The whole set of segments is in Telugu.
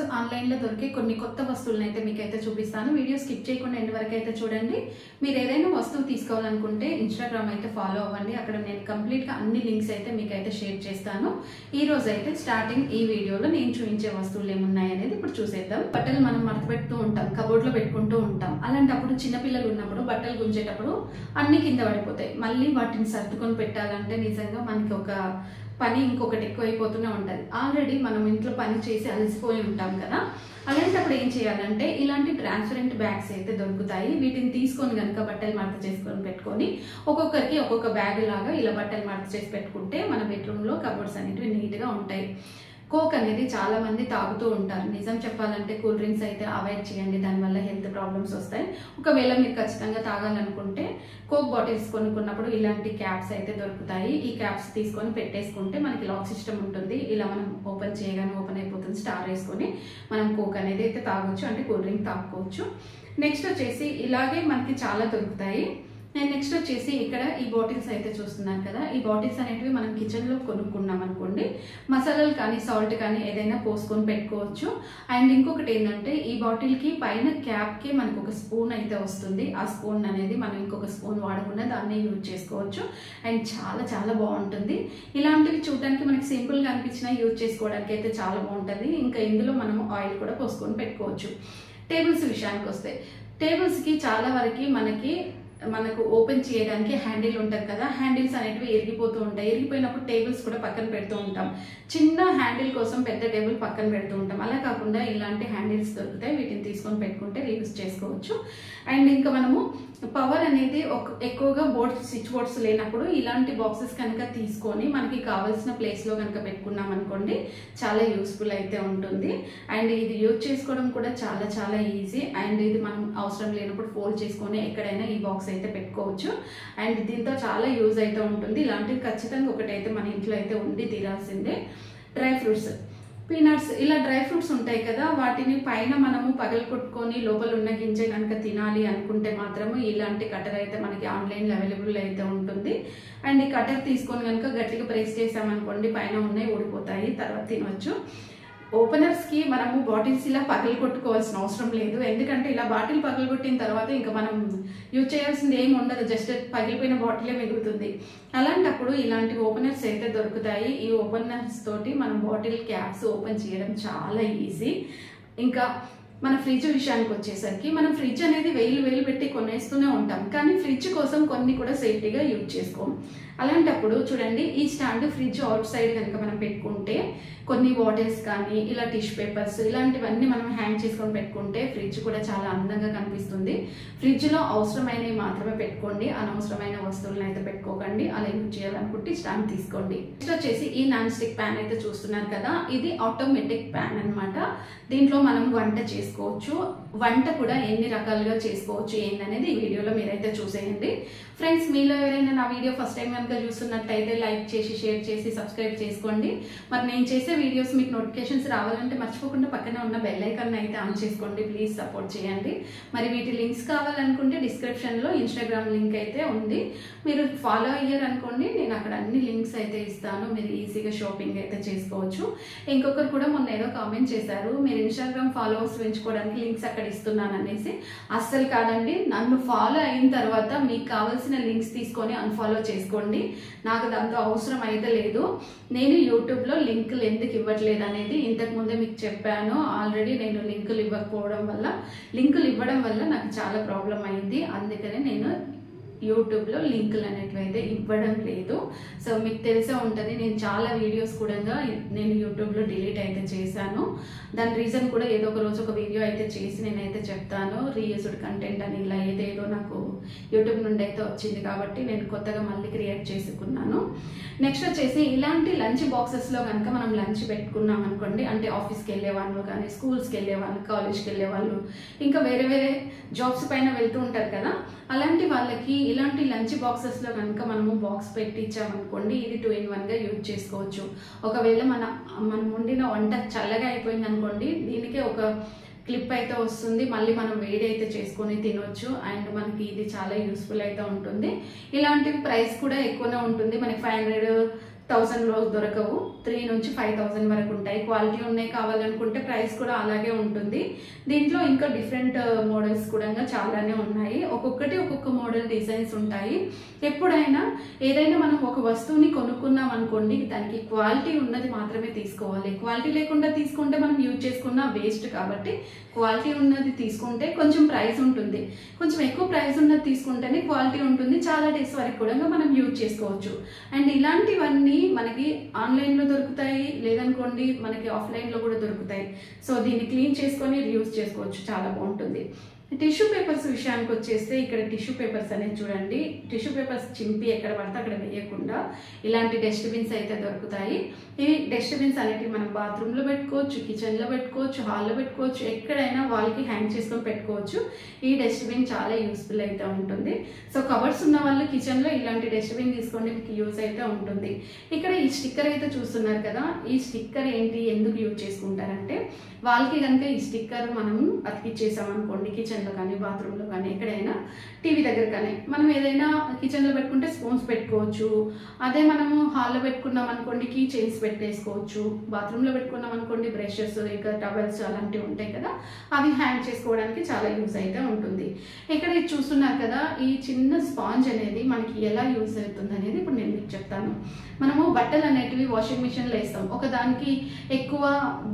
ఈరోజు ఆన్లైన్లో దొరికే కొన్ని కొత్త వస్తువులను అయితే మీకైతే చూపిస్తాను. వీడియో స్కిప్ చేయకుండా ఎండ్ వరకు అయితే చూడండి. మీరు ఏదైనా వస్తువు తీసుకోవాలనుకుంటే ఇన్స్టాగ్రామ్ అయితే ఫాలో అవ్వండి, అక్కడ నేను కంప్లీట్గా అన్ని లింక్స్ అయితే మీకైతే షేర్ చేస్తాను. ఈ రోజు అయితే స్టార్టింగ్ ఈ వీడియోలో నేను చూపించే వస్తువులు ఏమున్నాయి అనేది ఇప్పుడు చూసేద్దాం. బట్టలు మనం మడత పెడుతూ ఉంటాం, కబోర్డ్లో పెట్టుకుంటూ ఉంటాం. అలాంటప్పుడు చిన్నపిల్లలు ఉన్నప్పుడు బట్టలు గుంజేటప్పుడు అన్ని కింద పడిపోతాయి. మళ్ళీ వాటిని సర్దుకొని పెట్టాలంటే నిజంగా మనకి ఒక పని ఇంకొకటి ఎక్కువైపోతూనే ఉంటుంది. ఆల్రెడీ మనం ఇంట్లో పని చేసి అలసిపోయి ఉంటాం కదా, అలాంటప్పుడు ఏం చేయాలంటే ఇలాంటి ట్రాన్స్పరెంట్ బ్యాగ్స్ అయితే దొరుకుతాయి. వీటిని తీసుకొని కనుక బట్టలు మడత చేసుకొని పెట్టుకొని ఒక్కొక్కరికి ఒక్కొక్క బ్యాగ్ లాగా ఇలా బట్టలు మడత చేసి పెట్టుకుంటే మన బెడ్రూమ్లో కబోర్డ్స్ అనేవి నీట్గా ఉంటాయి. కోక్ అనేది చాలా మంది తాగుతూ ఉంటారు. నిజం చెప్పాలంటే కూల్ డ్రింక్స్ అయితే అవాయిడ్ చేయండి, దానివల్ల హెల్త్ ప్రాబ్లమ్స్ వస్తాయి. ఒకవేళ మీరు ఖచ్చితంగా తాగాలనుకుంటే కోక్ బాటిల్స్ కొనుక్కున్నప్పుడు ఇలాంటి క్యాప్స్ అయితే దొరుకుతాయి. ఈ క్యాప్స్ తీసుకొని పెట్టేసుకుంటే మనకి లాక్ సిస్టమ్ ఉంటుంది. ఇలా మనం ఓపెన్ చేయగానే ఓపెన్ అయిపోతుంది. స్టార్ వేసుకొని మనం కోక్ అనేది అయితే తాగొచ్చు, అంటే కూల్ డ్రింక్ తాగుకోవచ్చు. నెక్స్ట్ వచ్చేసి ఇలాగే మనకి చాలా దొరుకుతాయి. నెక్స్ట్ వచ్చేసి ఇక్కడ ఈ బాటిల్స్ అయితే చూస్తున్నారు కదా, ఈ బాటిల్స్ అనేటివి మనం కిచెన్లో కొనుక్కున్నాం అనుకోండి, మసాలాలు కానీ సాల్ట్ కానీ ఏదైనా పోసుకొని పెట్టుకోవచ్చు. అండ్ ఇంకొకటి ఏంటంటే ఈ బాటిల్కి పైన క్యాప్కి మనకు ఒక స్పూన్ అయితే వస్తుంది. ఆ స్పూన్ అనేది మనం ఇంకొక స్పూన్ వాడకుండా దాన్ని యూజ్ చేసుకోవచ్చు. అండ్ చాలా చాలా బాగుంటుంది. ఇలాంటివి చూడడానికి మనకి సింపుల్గా అనిపించినా యూజ్ చేసుకోవడానికి అయితే చాలా బాగుంటుంది. ఇంకా ఇందులో మనం ఆయిల్ కూడా పోసుకొని పెట్టుకోవచ్చు. టేబుల్స్ విషయానికి వస్తే టేబుల్స్కి చాలా వరకు మనకు ఓపెన్ చేయడానికి హ్యాండిల్ ఉంటుంది కదా, హ్యాండిల్స్ అనేటివి ఇరిగిపోతూ ఉంటాయి. ఇరిగిపోయినప్పుడు టేబుల్స్ కూడా పక్కన పెడుతూ ఉంటాం. చిన్న హ్యాండిల్ కోసం పెద్ద టేబుల్ పక్కన పెడుతూ ఉంటాం. అలా కాకుండా ఇలాంటి హ్యాండిల్స్ దొరుకుతాయి, వీటిని తీసుకొని పెట్టుకుంటే రీయూజ్ చేసుకోవచ్చు. అండ్ ఇంకా మనము పవర్ అనేది ఎక్కువగా బోర్డ్స్ స్విచ్ బోర్డ్స్ లేనప్పుడు ఇలాంటి బాక్సెస్ కనుక తీసుకొని మనకి కావాల్సిన ప్లేస్లో కనుక పెట్టుకున్నాం అనుకోండి చాలా యూస్ఫుల్ అయితే ఉంటుంది. అండ్ ఇది యూజ్ చేసుకోవడం కూడా చాలా చాలా ఈజీ. అండ్ ఇది మనం అవసరం లేనప్పుడు ఫోల్డ్ చేసుకొని ఎక్కడైనా ఈ బాక్స్ అయితే పెట్టుకోవచ్చు. అండ్ దీంతో చాలా యూజ్ అయితే ఉంటుంది. ఇలాంటివి ఖచ్చితంగా ఒకటైతే మన ఇంట్లో అయితే ఉండి తీరాల్సిందే. డ్రై ఫ్రూట్స్, పీనట్స్, ఇలా డ్రై ఫ్రూట్స్ ఉంటాయి కదా, వాటిని పైన మనము పగలగొట్టుకొని లోపల ఉన్న గింజ కనుక తినాలి అనుకుంటే మాత్రము ఇలాంటి కటర్ అయితే మనకి ఆన్లైన్లో అవైలబుల్ అయితే ఉంటుంది. అండ్ ఈ కటర్ తీసుకొని కనుక గట్టిగా ప్రెస్ చేసామనుకోండి పైన ఉన్నవి ఊడిపోతాయి, తర్వాత తినవచ్చు. ఓపెనర్స్కి మనము బాటిల్స్ ఇలా పగలు కొట్టుకోవాల్సిన అవసరం లేదు, ఎందుకంటే ఇలా బాటిల్ పగలగొట్టిన తర్వాత ఇంకా మనం యూజ్ చేయాల్సింది ఏమి ఉండదు, జస్ట్ పగిలిపోయిన బాటిలే మిగులుతుంది. అలాంటప్పుడు ఇలాంటి ఓపెనర్స్ అయితే దొరుకుతాయి. ఈ ఓపెనర్స్ తోటి మనం బాటిల్ క్యాప్స్ ఓపెన్ చేయడం చాలా ఈజీ. ఇంకా మన ఫ్రిడ్జ్ విషయానికి వచ్చేసరికి మనం ఫ్రిడ్జ్ అనేది వేలు వేలు పెట్టి కొనేస్తూనే ఉంటాం, కానీ ఫ్రిడ్జ్ కోసం కొన్ని కూడా సేఫ్టీగా యూజ్ చేసుకోం. అలాంటప్పుడు చూడండి, ఈ స్టాండ్ ఫ్రిడ్జ్ అవుట్ సైడ్ కనుక మనం పెట్టుకుంటే కొన్ని బాటిల్స్ కానీ ఇలా టిష్యూ పేపర్స్ ఇలాంటివన్నీ మనం హ్యాంగ్ చేసుకొని పెట్టుకుంటే ఫ్రిడ్జ్ కూడా చాలా అందంగా కనిపిస్తుంది. ఫ్రిడ్జ్లో అవసరమైనవి మాత్రమే పెట్టుకోండి, అనవసరమైన వస్తువులను అయితే పెట్టుకోకండి. అలా యూజ్ చేయాలనుకుంటే స్టాండ్ తీసుకోండి. నెక్స్ట్ వచ్చేసి ఈ నాన్ స్టిక్ ప్యాన్ అయితే చూస్తున్నారు కదా, ఇది ఆటోమేటిక్ ప్యాన్ అనమాట. దీంట్లో మనం వంట చేసుకోవచ్చు. వంట కూడా ఎన్ని రకాలుగా చేసుకోవచ్చు ఏంటనేది ఈ వీడియోలో మీరైతే చూసేయండి. ఫ్రెండ్స్, మీలో ఎవరైనా నా వీడియో ఫస్ట్ టైం కనుక చూస్తున్నట్టయితే లైక్ చేసి, షేర్ చేసి, సబ్స్క్రైబ్ చేసుకోండి. మరి నేను చేసే వీడియోస్ మీకు నోటిఫికేషన్స్ రావాలంటే మర్చిపోకుండా పక్కన ఉన్న బెల్ ఐకాన్ అయితే ఆన్ చేసుకోండి. ప్లీజ్ సపోర్ట్ చేయండి. మరి వీటి లింక్స్ కావాలనుకుంటే డిస్క్రిప్షన్లో ఇన్స్టాగ్రామ్ లింక్ అయితే ఉంది, మీరు ఫాలో అయ్యారనుకోండి, నేను అక్కడ అన్ని లింక్స్ అయితే ఇస్తాను, మీరు ఈజీగా షాపింగ్ అయితే చేసుకోవచ్చు. ఇంకొకరు కూడా మొన్న ఏదో కామెంట్ చేశారు, మీరు ఇన్స్టాగ్రామ్ ఫాలోవర్స్ పెంచుకోవడానికి లింక్స్ అక్కడ ఇస్తున్నాను అనేసి. అస్సలు కాదండి, నన్ను ఫాలో అయిన తర్వాత మీకు కావాల్సిన లింక్స్ తీసుకొని అన్ఫాలో చేసుకోండి, నాకు దాంతో అవసరం అయితే లేదు. నేను యూట్యూబ్లో లింకులు ఎందుకు ఇవ్వట్లేదు అనేది ఇంతకుముందే మీకు చెప్పాను ఆల్రెడీ. నేను లింకులు ఇవ్వకపోవడం వల్ల, లింకులు ఇవ్వడం వల్ల నాకు చాలా ప్రాబ్లం అయింది. అందుకనే నేను యూట్యూబ్లో లింకులు అనేటివైతే ఇవ్వడం లేదు. సో మీకు తెలిసే ఉంటుంది, నేను చాలా వీడియోస్ కూడా నేను యూట్యూబ్లో డిలీట్ అయితే చేశాను. దాని రీజన్ కూడా ఏదో ఒక రోజు ఒక వీడియో అయితే చేసి నేనైతే చెప్తాను. రీయూస్డ్ కంటెంట్ అని ఇలా ఏదేదో నాకు యూట్యూబ్ నుండి అయితే వచ్చింది కాబట్టి నేను కొత్తగా మళ్ళీ క్రియేట్ చేసుకున్నాను. నెక్స్ట్ వచ్చేసి ఇలాంటి లంచ్ బాక్సెస్లో కనుక మనం లంచ్ పెట్టుకున్నాం అనుకోండి, అంటే ఆఫీస్కి వెళ్ళే వాళ్ళు కానీ, స్కూల్స్కి వెళ్ళే వాళ్ళు, కాలేజ్కి వెళ్ళే వాళ్ళు, ఇంకా వేరే వేరే జాబ్స్ పైన వెళ్తూ ఉంటారు కదా, అలాంటి వాళ్ళకి ఇలాంటి లంచ్ బాక్సెస్లో కనుక మనము బాక్స్ పెట్టించామనుకోండి ఇది 2 in 1గా యూజ్ చేసుకోవచ్చు. ఒకవేళ మనం వండిన వంట చల్లగా అయిపోయింది అనుకోండి, దీనికే ఒక క్లిప్ అయితే వస్తుంది, మళ్ళీ మనం వేడి అయితే చేసుకొని తినొచ్చు. అండ్ మనకి ఇది చాలా యూస్ఫుల్ అయితే ఉంటుంది. ఇలాంటి ప్రైస్ కూడా ఎక్కువనే ఉంటుంది, మనకి 500 థౌసండ్ రోజు దొరకవు, 3,000 నుంచి 5,000 వరకు ఉంటాయి. క్వాలిటీ ఉన్నాయి కావాలనుకుంటే ప్రైస్ కూడా అలాగే ఉంటుంది. దీంట్లో ఇంకా డిఫరెంట్ మోడల్స్ కూడా చాలానే ఉన్నాయి. ఒక్కొక్కటి ఒక్కొక్క మోడల్ డిజైన్స్ ఉంటాయి. ఎప్పుడైనా ఏదైనా మనం ఒక వస్తువుని కొనుక్కున్నాం అనుకోండి, దానికి క్వాలిటీ ఉన్నది మాత్రమే తీసుకోవాలి. క్వాలిటీ లేకుండా తీసుకుంటే మనం యూజ్ చేసుకున్న వేస్ట్. కాబట్టి క్వాలిటీ ఉన్నది తీసుకుంటే కొంచెం ప్రైస్ ఉంటుంది, కొంచెం ఎక్కువ ప్రైస్ ఉన్నది తీసుకుంటేనే క్వాలిటీ ఉంటుంది. చాలా డేస్ వరకు కూడా మనం యూజ్ చేసుకోవచ్చు. అండ్ ఇలాంటివన్నీ మనకి ఆన్లైన్లో దొరుకుతాయి, లేదనుకోండి మనకి ఆఫ్లైన్లో కూడా దొరుకుతాయి. సో దీన్ని క్లీన్ చేసుకొని యూజ్ చేసుకోవచ్చు, చాలా బాగుంటుంది. టిష్యూ పేపర్స్ విషయానికి వచ్చేస్తే ఇక్కడ టిష్యూ పేపర్స్ అనేది చూడండి, టిష్యూ పేపర్స్ చింపి ఎక్కడ పడితే అక్కడ వేయకుండా ఇలాంటి డస్ట్బిన్స్ అయితే దొరుకుతాయి. ఇవి డస్ట్బిన్స్ అనేటివి మనం బాత్రూంలో పెట్టుకోవచ్చు, కిచెన్లో పెట్టుకోవచ్చు, హాల్లో పెట్టుకోవచ్చు, ఎక్కడైనా వాళ్ళకి హ్యాంగ్ చేసుకొని పెట్టుకోవచ్చు. ఈ డస్ట్బిన్ చాలా యూస్ఫుల్ అయితే ఉంటుంది. సో కవర్స్ ఉన్న వాళ్ళు కిచెన్లో ఇలాంటి డస్ట్బిన్ తీసుకోండి, మీకు యూజ్ అయితే ఉంటుంది. ఇక్కడ ఈ స్టిక్కర్ అయితే చూస్తున్నారు కదా, ఈ స్టిక్కర్ ఏంటి, ఎందుకు యూజ్ చేసుకుంటారంటే వాళ్ళకి కనుక ఈ స్టిక్కర్ మనం అతికిచ్చేసామనుకోండి కిచెన్ కానీ బాత్రూంలో కానీ ఎక్కడైనా టీవీ దగ్గర కానీ మనం ఏదైనా కిచెన్లో పెట్టుకుంటే స్పూన్స్ పెట్టుకోవచ్చు. అదే మనము హాల్లో పెట్టుకున్నాం అనుకోండి కీ చైన్స్ పెట్టేసుకోవచ్చు. బాత్రూంలో పెట్టుకున్నాం అనుకోండి బ్రషెస్ ఇంకా టవల్స్ అలాంటివి ఉంటాయి కదా, అవి హ్యాంగ్ చేసుకోవడానికి చాలా యూజ్ అయితే ఉంటుంది. ఇక్కడ ఇది చూస్తున్నారు కదా, ఈ చిన్న స్పాంజ్ అనేది మనకి ఎలా యూజ్ అవుతుంది అనేది ఇప్పుడు నేను మీకు చెప్తాను. మనము బట్టలు అనేటివి వాషింగ్ మిషన్లో వేస్తాం. ఒకదానికి ఎక్కువ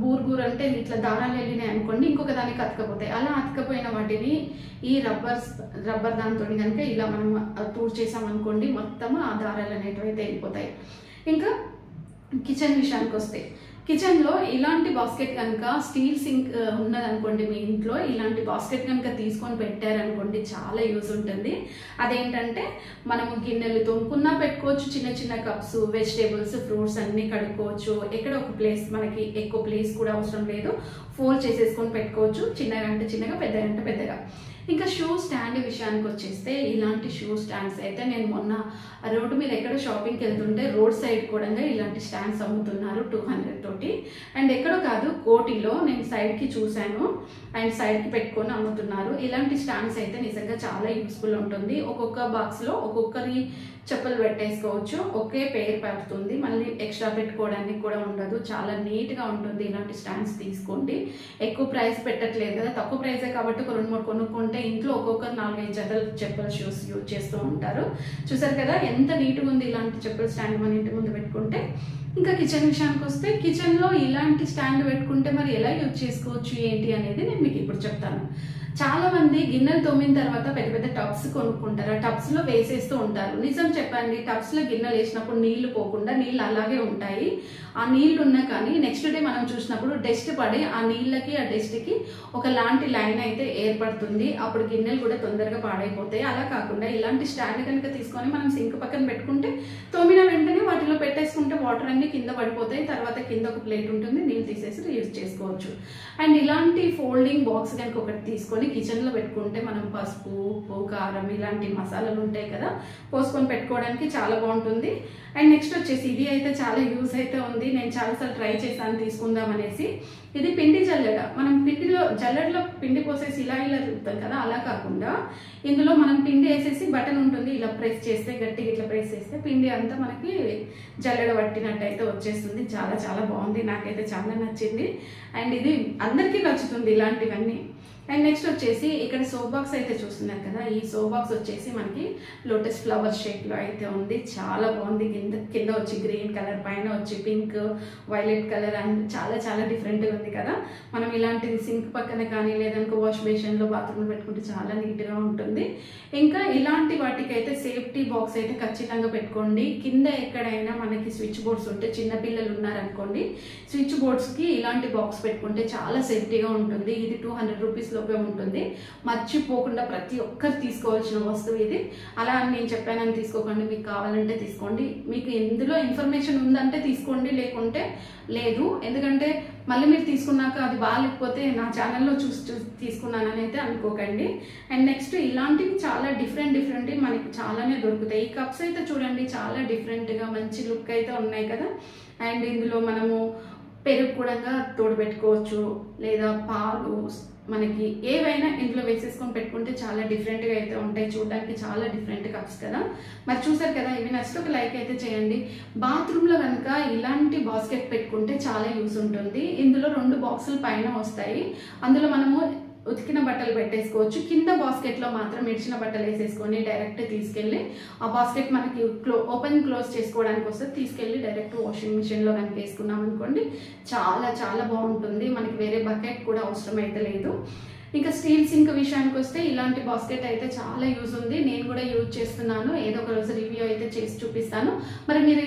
బూర్బూర్ అంటే ఇట్లా దారాలు వెళ్ళినాయి అనుకోండి, ఇంకొక దానికి అతకపోతాయి. అలా అతకపోయిన వాటి ఈ రబ్బర్ దాంతో కనుక ఇలా మనం తూర్ చేసాం అనుకోండి మొత్తం ఆ దారాలు అనేటివి అయితే వెళ్ళిపోతాయి. ఇంకా కిచెన్ విషయానికి వస్తే, కిచెన్లో ఇలాంటి బాస్కెట్ కనుక స్టీల్ సింక్ ఉన్నదనుకోండి మీ ఇంట్లో, ఇలాంటి బాస్కెట్ కనుక తీసుకొని పెట్టారనుకోండి చాలా యూజ్ ఉంటుంది. అదేంటంటే మనము గిన్నెలు తోముకున్నా పెట్టుకోవచ్చు, చిన్న చిన్న కప్స్, వెజిటేబుల్స్, ఫ్రూట్స్ అన్నీ కడుక్కోవచ్చు. ఎక్కడ ఒక ప్లేస్ మనకి ఎక్కువ ప్లేస్ కూడా అవసరం లేదు, ఫోల్డ్ చేసేసుకొని పెట్టుకోవచ్చు. చిన్నగా అంటే చిన్నగా, పెద్దగా అంటే పెద్దగా. ఇంకా షూ స్టాండ్ విషయానికి వచ్చేస్తే ఇలాంటి షూ స్టాండ్స్ అయితే నేను మొన్న రోడ్డు మీద ఎక్కడ షాపింగ్కి వెళ్తుంటే రోడ్ సైడ్ కూడా ఇలాంటి స్టాండ్స్ అమ్ముతున్నారు 200 తోటి. అండ్ ఎక్కడో కాదు, కోటిలో నేను సైడ్కి చూశాను, అండ్ సైడ్కి పెట్టుకొని అమ్ముతున్నారు. ఇలాంటి స్టాండ్స్ అయితే నిజంగా చాలా యూస్ఫుల్ ఉంటుంది. ఒక్కొక్క బాక్స్లో ఒక్కొక్కరి చెప్పులు పెట్టేసుకోవచ్చు, ఒకే పేరు పడుతుంది, మళ్ళీ ఎక్స్ట్రా పెట్టుకోవడానికి కూడా ఉండదు. చాలా నీట్గా ఉంటుంది. ఇలాంటి స్టాండ్స్ తీసుకోండి, ఎక్కువ ప్రైస్ పెట్టట్లేదు కదా, తక్కువ ప్రైసే కాబట్టి ఒక 2-3 కొనుక్కుంటే ఇంట్లో ఒక్కొక్కరు 4-5 జతలు చెప్పుల షూస్ యూజ్ చేస్తూ ఉంటారు. చూసారు కదా ఎంత నీట్గా ఉంది ఇలాంటి చెప్పుల స్టాండ్ మన ఇంటి ముందు పెట్టుకుంటే. ఇంకా కిచెన్ విషయానికి వస్తే కిచెన్లో ఇలాంటి స్టాండ్ పెట్టుకుంటే మరి ఎలా యూజ్ చేసుకోవచ్చు ఏంటి అనేది నేను మీకు ఇప్పుడు చెప్తాను. చాలామంది గిన్నెలు తోమిన తర్వాత పెద్ద పెద్ద టబ్స్ కొనుక్కుంటారు, ఆ టబ్స్లో వేసేస్తూ ఉంటారు. నిజం చెప్పండి, టబ్స్లో గిన్నెలు వేసినప్పుడు నీళ్లు పోకుండా నీళ్ళు అలాగే ఉంటాయి. ఆ నీళ్ళు ఉన్నా కానీ నెక్స్ట్ డే మనం చూసినప్పుడు డస్ట్ పడి ఆ నీళ్ళకి ఆ డస్ట్కి ఒకలాంటి లైన్ అయితే ఏర్పడుతుంది. అప్పుడు గిన్నెలు కూడా తొందరగా పాడైపోతాయి. అలా కాకుండా ఇలాంటి స్టాండ్ కనుక తీసుకొని మనం సింక్ పక్కన పెట్టుకుంటే తోమిన వెంటనే వాటిలో పెట్టేసుకుంటే వాటర్ అన్నీ కింద పడిపోతాయి. తర్వాత కింద ఒక ప్లేట్ ఉంటుంది, నీళ్ళు తీసేసి యూజ్ చేసుకోవచ్చు. అండ్ ఇలాంటి ఫోల్డింగ్ బాక్స్ కనుక ఒకటి తీసుకొని కిచెన్లో పెట్టుకుంటే మనం పసుపు, ఉప్పు, కారం ఇలాంటి మసాలాలు ఉంటాయి కదా, పోసుకొని పెట్టుకోవడానికి చాలా బాగుంటుంది. అండ్ నెక్స్ట్ వచ్చేసి ఇది అయితే చాలా యూజ్ అయితే ఉంది. నేను చాలాసార్లు ట్రై చేశాను తీసుకుందాం అనేసి. ఇది పిండి జల్లెడ. మనం జల్లెడలో పిండి పోసేసి ఇలా ఇలా తిప్పుతాం కదా, అలా కాకుండా ఇందులో మనం పిండి వేసేసి బటన్ ఉంటుంది, ఇలా ప్రెస్ చేస్తే, గట్టిగా ఇట్లా ప్రెస్ చేస్తే పిండి అంతా మనకి జల్లెడ పట్టినట్టు అయితే వచ్చేస్తుంది. చాలా చాలా బాగుంది, నాకైతే చాలా నచ్చింది. అండ్ ఇది అందరికీ నచ్చుతుంది ఇలాంటివన్నీ. అండ్ నెక్స్ట్ వచ్చేసి ఇక్కడ సోప్ బాక్స్ అయితే చూస్తున్నారు కదా, ఈ సోప్ బాక్స్ వచ్చేసి మనకి లోటస్ ఫ్లవర్ షేప్లో అయితే ఉంది. చాలా బాగుంది. కింద వచ్చి గ్రీన్ కలర్, పైన వచ్చి పింక్, వైలెట్ కలర్, అండ్ చాలా చాలా డిఫరెంట్గా ఉంది కదా. మనం ఇలాంటిది సింక్ పక్కన కానీ లేదనుకో వాష్ బేషన్లో, బాత్రూమ్లో పెట్టుకుంటే చాలా నీట్గా ఉంటుంది. ఇంకా ఇలాంటి వాటికి అయితే సేఫ్టీ బాక్స్ అయితే ఖచ్చితంగా పెట్టుకోండి. కింద ఎక్కడైనా మనకి స్విచ్ బోర్డ్స్ ఉంటే, చిన్నపిల్లలు ఉన్నారనుకోండి స్విచ్ బోర్డ్స్కి ఇలాంటి బాక్స్ పెట్టుకుంటే చాలా సేఫ్టీగా ఉంటుంది. ఇది 200 రూపీస్ ఉంటుంది. మర్చిపోకుండా ప్రతి ఒక్కరు తీసుకోవాల్సిన వస్తువు ఇది. అలా నేను చెప్పానని తీసుకోకండి, మీకు కావాలంటే తీసుకోండి. మీకు ఇందులో ఇన్ఫర్మేషన్ ఉందంటే తీసుకోండి, లేకుంటే లేదు. ఎందుకంటే మళ్ళీ మీరు తీసుకున్నాక అది బాగాలేకపోతే నా ఛానల్లో చూసి తీసుకున్నానని అయితే అనుకోకండి. అండ్ నెక్స్ట్ ఇలాంటివి చాలా డిఫరెంట్ మనకి చాలానే దొరుకుతాయి. ఈ కప్స్ అయితే చూడండి, చాలా డిఫరెంట్గా మంచి లుక్ అయితే ఉన్నాయి కదా. అండ్ ఇందులో మనము పెరుగు కూడా తోడుపెట్టుకోవచ్చు, లేదా పాలు, మనకి ఏవైనా ఇందులో వేసేసుకొని పెట్టుకుంటే చాలా డిఫరెంట్గా అయితే ఉంటాయి, చూడడానికి చాలా డిఫరెంట్ కప్స్ కదా. మరి చూసారు కదా, ఇవి నచ్చితే ఒక లైక్ అయితే చేయండి. బాత్రూంలో కనుక ఇలాంటి బాస్కెట్ పెట్టుకుంటే చాలా యూజ్ ఉంటుంది. ఇందులో 2 బాక్సులు పైన వస్తాయి, అందులో మనము ఉతికిన బట్టలు పెట్టేసుకోవచ్చు. కింద బాస్కెట్లో మాత్రం మిర్చిన బట్టలు వేసేసుకొని డైరెక్ట్ తీసుకెళ్ళి ఆ బాస్కెట్ మనకి ఓపెన్ క్లోజ్ చేసుకోవడానికి వస్తే తీసుకెళ్ళి డైరెక్ట్ వాషింగ్ మిషన్లో కనుక వేసుకున్నాం అనుకోండి చాలా చాలా బాగుంటుంది. మనకి వేరే బకెట్ కూడా అవసరం అయితే లేదు. ఇంకా స్టీల్ సింక్ విషయానికి వస్తే ఇలాంటి బాస్కెట్ అయితే చాలా యూజ్ ఉంది. నేను కూడా యూజ్ చేస్తున్నాను, ఏదో ఒక రోజు రివ్యూ అయితే చేసి చూపిస్తాను. మరి మీరు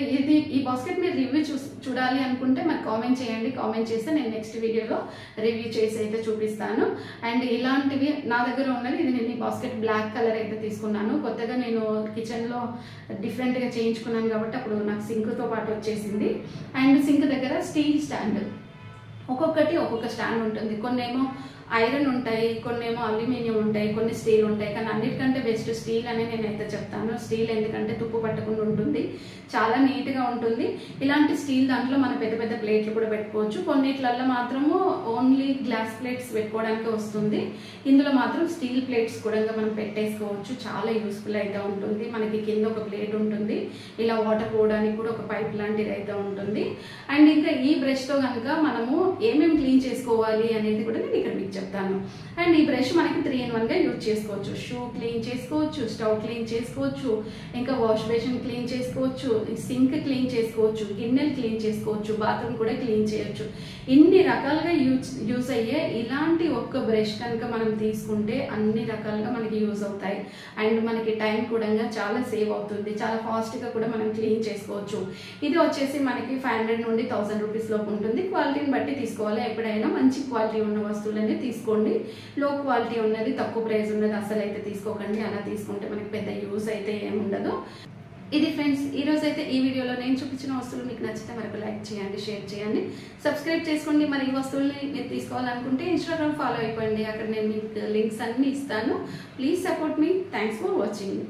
ఈ బాస్కెట్ మీరు రివ్యూ చూడాలి అనుకుంటే మరి కామెంట్ చేయండి. కామెంట్ చేస్తే నేను నెక్స్ట్ వీడియోలో రివ్యూ చేసి అయితే చూపిస్తాను. అండ్ ఇలాంటివి నా దగ్గర ఉన్నది, ఇది నేను ఈ బాస్కెట్ బ్లాక్ కలర్ అయితే తీసుకున్నాను. కొత్తగా నేను కిచెన్లో డిఫరెంట్గా చేయించుకున్నాను కాబట్టి అప్పుడు నాకు సింక్తో పాటు వచ్చేసింది. అండ్ సింక్ దగ్గర స్టీల్ స్టాండ్, ఒక్కొక్కటి ఒక్కొక్క స్టాండ్ ఉంటుంది. కొన్నేమో ఐరన్ ఉంటాయి, కొన్నేమో అల్యూమినియం ఉంటాయి, కొన్ని స్టీల్ ఉంటాయి. కానీ అన్నిటికంటే బెస్ట్ స్టీల్ అనే నేనైతే చెప్తాను. స్టీల్ ఎందుకంటే తుప్పు పట్టకుండా ఉంటుంది, చాలా నీట్గా ఉంటుంది. ఇలాంటి స్టీల్ దాంట్లో మనం పెద్ద పెద్ద ప్లేట్లు కూడా పెట్టుకోవచ్చు. కొన్నిట్లలో మాత్రము ఓన్లీ గ్లాస్ ప్లేట్స్ పెట్టుకోవడానికి వస్తుంది. ఇందులో మాత్రం స్టీల్ ప్లేట్స్ కూడా మనం పెట్టేసుకోవచ్చు, చాలా యూస్ఫుల్ అయితే ఉంటుంది. మనకి కింద ఒక ప్లేట్ ఉంటుంది, ఇలా వాటర్ పోవడానికి కూడా ఒక పైప్ లాంటిది అయితే ఉంటుంది. అండ్ ఇంకా ఈ బ్రష్తో కనుక మనము ఏమేమి క్లీన్ చేసుకోవాలి అనేది కూడా నేను ఇక్కడ మీకు చెప్తాను. అండ్ ఈ బ్రష్ మనకి 3 in 1 గా యూజ్ చేసుకోవచ్చు. షూ క్లీన్ చేసుకోవచ్చు, స్టవ్ క్లీన్ చేసుకోవచ్చు, ఇంకా వాష్ బేసిన్ క్లీన్ చేసుకోవచ్చు, సింక్ క్లీన్ చేసుకోవచ్చు, గిన్నెలు క్లీన్ చేసుకోవచ్చు, బాత్రూమ్ కూడా క్లీన్ చేయొచ్చు. ఇన్ని రకాలుగా యూజ్ అయ్యే ఇలాంటి ఒక్క బ్రష్ కనుక మనం తీసుకుంటే అన్ని రకాలుగా మనకి యూజ్ అవుతాయి. అండ్ మనకి టైం కూడా చాలా సేవ్ అవుతుంది, చాలా ఫాస్ట్గా కూడా మనం క్లీన్ చేసుకోవచ్చు. ఇది వచ్చేసి మనకి 500 నుండి 1000 రూపీస్ లోపు ఉంటుంది. క్వాలిటీని బట్టి తీసుకోవాలి. ఎప్పుడైనా మంచి క్వాలిటీ ఉన్న వస్తువులనే తీసుకోండి. లో క్వాలిటీ ఉన్నది, తక్కువ ప్రైస్ ఉన్నది అసలు అయితే తీసుకోకండి. అలా తీసుకుంటే మనకి పెద్ద యూజ్ అయితే ఏముండదు. ఇది ఫ్రెండ్స్ ఈరోజు అయితే ఈ వీడియోలో నేను చూపించిన వస్తువులు మీకు నచ్చితే మరొక లైక్ చేయండి, షేర్ చేయండి, సబ్స్క్రైబ్ చేసుకోండి. మరి ఈ వస్తువుల్ని మీరు తీసుకోవాలనుకుంటే ఇన్స్టాగ్రామ్ ఫాలో అయిపోండి, అక్కడ నేను మీకు లింక్స్ అన్నీ ఇస్తాను. Please support me. Thanks for watching.